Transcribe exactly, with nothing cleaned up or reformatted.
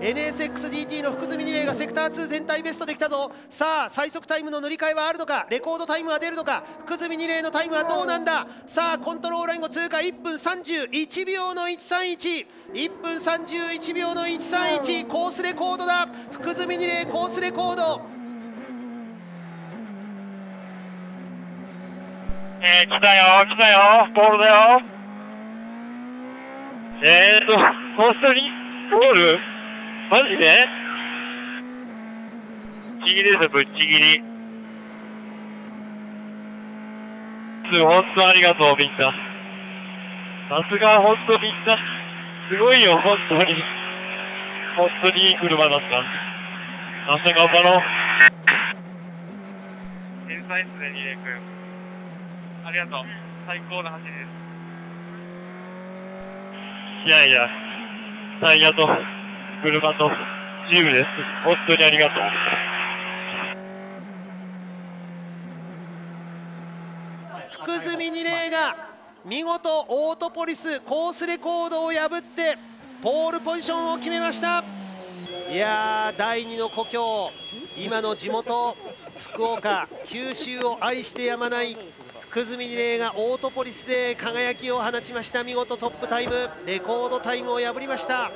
エヌエスエックスジーティー の福住リレーがセクターツー全体ベストできたぞ。さあ最速タイムの塗り替えはあるのか、レコードタイムは出るのか、福住リレーのタイムはどうなんだ。さあコントロールラインを通過、いっぷんさんじゅういちびょうのいちさんいち、 いっぷんさんじゅういちびょうのいちさんいち、コースレコードだ。福住リレーコースレコード、えー、来たよ来たよ、ボールだよ。えーと本当にボール、マジでぶっちぎりですよ、ぶっちぎり。本当ありがとうみんな、さすが本当みんなすごいよ、本当に本当にいい車だった。明日頑張ろう。天才っすね、にれん君、ありがとう。最高の走りです。いやいや、タイヤと車とチームです。本当にありがとう。福住リレーが見事オートポリスコースレコードを破ってポールポジションを決めました。いやー、第二の故郷、今の地元福岡、九州を愛してやまない福住リレーがオートポリスで輝きを放ちました。見事トップタイム、レコードタイムを破りました。